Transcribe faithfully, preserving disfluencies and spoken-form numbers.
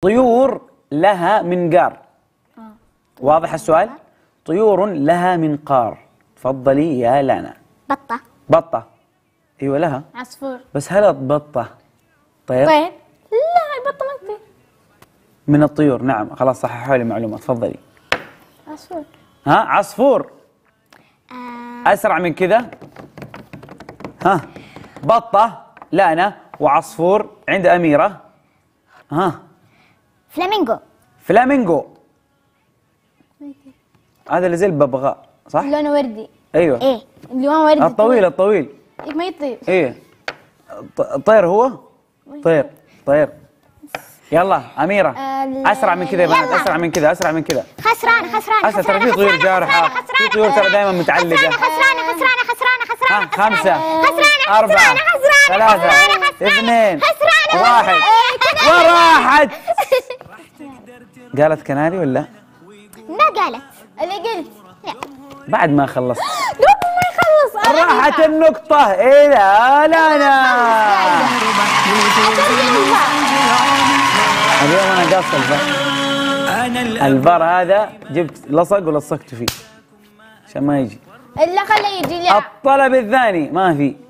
طيور لها منقار. آه. واضح السؤال؟ طيور لها منقار. تفضلي يا لانا. بطة. بطة. ايوه لها. عصفور. بس هل البطة طير؟ طير؟ لا البطة ما تطير. من الطيور، نعم، خلاص صححوا لي المعلومة، تفضلي. عصفور. ها عصفور. آه. أسرع من كذا. ها بطة لانا وعصفور عند أميرة. ها فلامينجو. فلامينجو هذا اللي زي الببغاء صح؟ لونه وردي. ايوه ايه لونه وردي الطويل الطويل ما يطير. ايه طير هو؟ طير طير. يلا اميره آه اسرع من كذا يا بنات، اسرع من كذا اسرع من كذا. خسران خسران خسران ترى في طيور جارحه، في طيور ترى دائما متعلقه. خسرانه خسرانه خسرانه خسرانه خمسه خسرانه أربعة ثلاثة اثنين واحد وراحت. قالت كناري ولا؟ ما قالت. اللي قلت لا. بعد ما خلصت. دوب ما يخلص. راحت النقطة إلى لانا. اليوم أنا قاص الفار. الفار هذا جبت لصق ولصقت فيه عشان ما يجي. إلا خليه يجي. الطلب الثاني ما في.